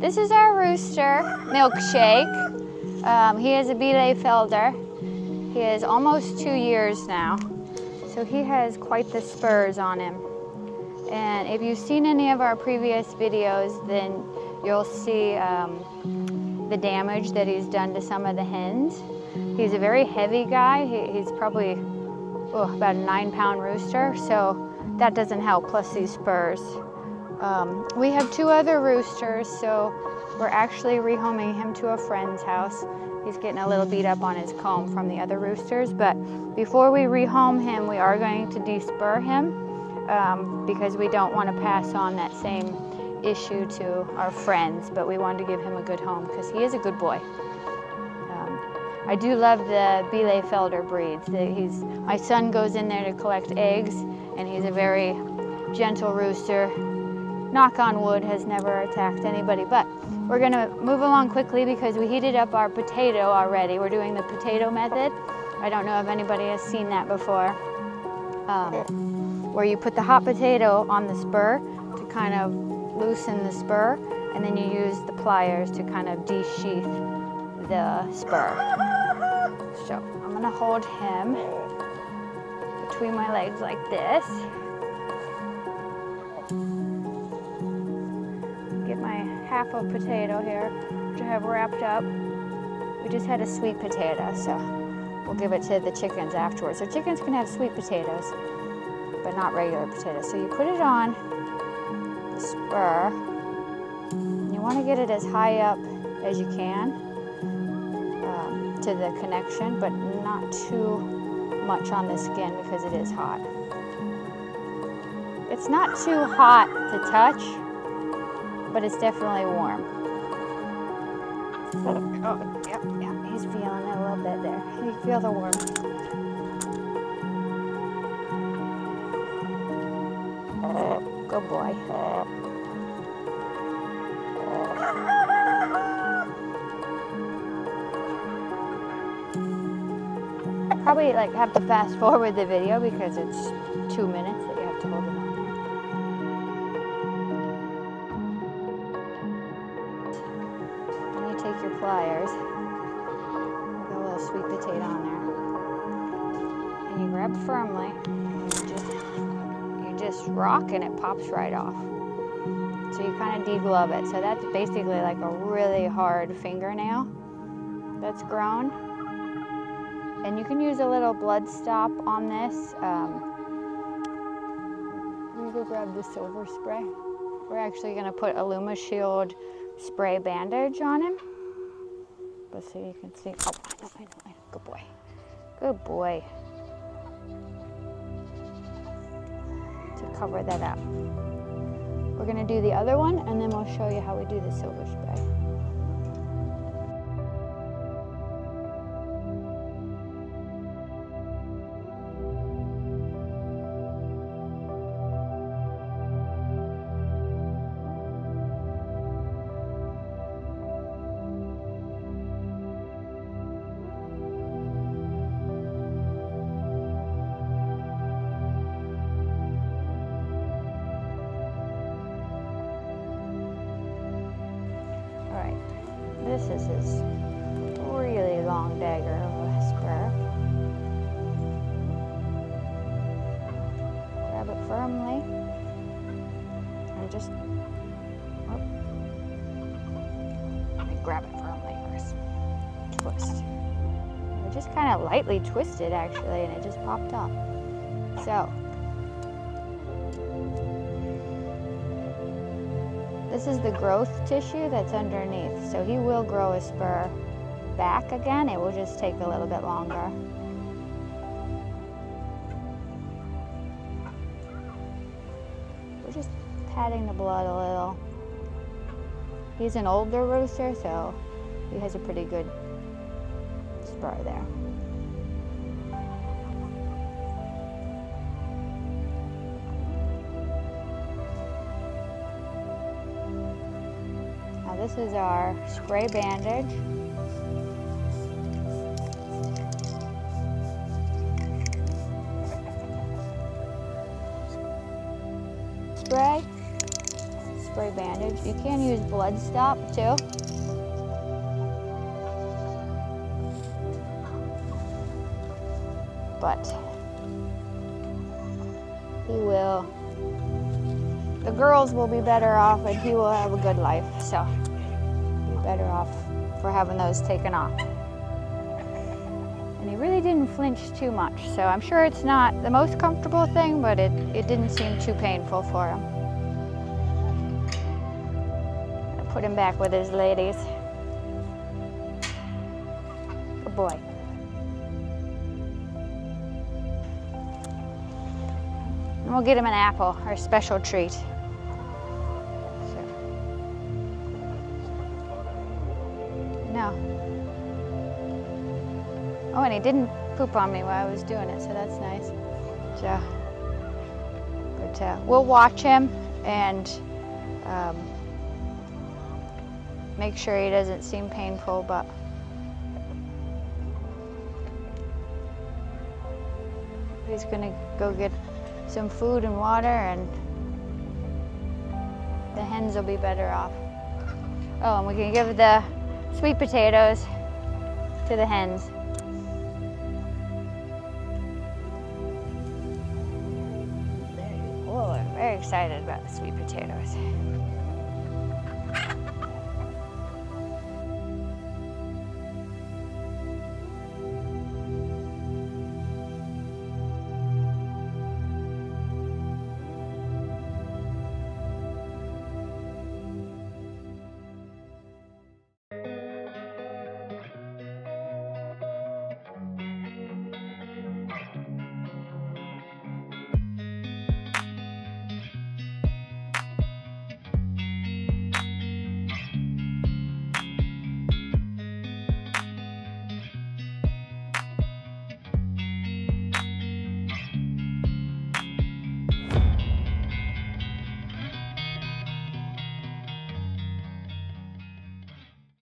This is our rooster, Milkshake. He is a Bielefelder. He is almost 2 years now. So he has quite the spurs on him. And if you've seen any of our previous videos, then you'll see the damage that he's done to some of the hens. He's a very heavy guy. He's probably about a 9-pound rooster, so that doesn't help, plus these spurs. We have 2 other roosters, so we're actually rehoming him to a friend's house. He's getting a little beat up on his comb from the other roosters, but before we rehome him, we are going to de-spur him because we don't want to pass on that same issue to our friends, but we wanted to give him a good home because he is a good boy. I do love the Bielefelder breeds. My son goes in there to collect eggs, and he's a very gentle rooster. Knock on wood, has never attacked anybody, but we're gonna move along quickly because we heated up our potato already. We're doing the potato method. I don't know if anybody has seen that before, where you put the hot potato on the spur to kind of loosen the spur, and then you use the pliers to kind of de-sheath the spur. So I'm gonna hold him between my legs like this. Get my half a potato here, which I have wrapped up. We just had a sweet potato, so we'll give it to the chickens afterwards. So chickens can have sweet potatoes, but not regular potatoes. So you put it on the spur. You want to get it as high up as you can to the connection, but not too much on the skin because it is hot. It's not too hot to touch, but it's definitely warm. Oh, yeah, he's feeling it a little bit there. You feel the warmth. Good boy. Probably like have to fast forward the video because it's 2 minutes that you have to hold it on. Take your pliers, put a little sweet potato on there, and you grab firmly, and you just rock and it pops right off. So you kind of de-glove it. So that's basically like a really hard fingernail that's grown. And you can use a little blood stop on this. Let me go grab the silver spray. We're actually going to put a Luma Shield spray bandage on him. Let's see, you can see. Oh, I know. Good boy. Good boy. To cover that up. We're going to do the other one, and then we'll show you how we do the silver spray. This is his really long dagger of a spur. Grab it firmly and just grab it firmly first. Twist. I just kind of lightly twisted actually, and it just popped up. So this is the growth tissue that's underneath. So he will grow a spur back again. It will just take a little bit longer. We're just patting the blood a little. He's an older rooster, so he has a pretty good spur there. This is our spray bandage. Spray, spray bandage. You can use blood stop too. But he will, the girls will be better off and he will have a good life. So you're better off for having those taken off. And he really didn't flinch too much. So I'm sure it's not the most comfortable thing, but it didn't seem too painful for him. I put him back with his ladies. Good boy. And we'll get him an apple, our special treat. Oh, and he didn't poop on me while I was doing it, so that's nice. So, but we'll watch him and make sure he doesn't seem painful, but he's gonna go get some food and water and the hens will be better off. Oh, and we can give the sweet potatoes to the hens. Excited about the sweet potatoes.